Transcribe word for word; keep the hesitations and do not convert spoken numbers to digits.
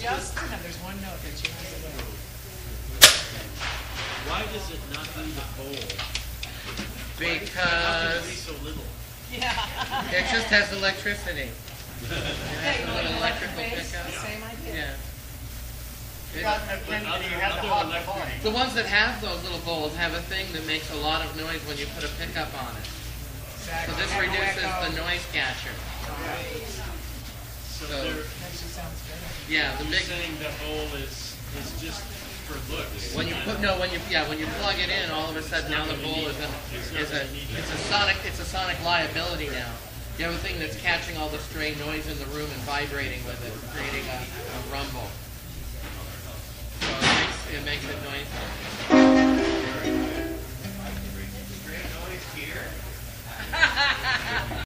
just enough. There's one note that you have to learn. Why does it not need a bowl? Because it so little. Yeah. It just has electricity. It has an okay, electrical base, pickup. Same idea. Yeah. It, other, other the, the ones that have those little bowls have a thing that makes a lot of noise when you put a pickup on it. Exactly. So this and reduces echo. The noise catcher. Right. So, so there, sounds better. Yeah, the big thing that bowl is is just for looks. When you put no, when you yeah, when you plug it in, all of a sudden now the bowl is a is a it's a sonic it's a sonic liability now. You have a thing that's catching all the stray noise in the room and vibrating with it, creating a, a rumble. So it makes, it makes it noisy. Great noise here.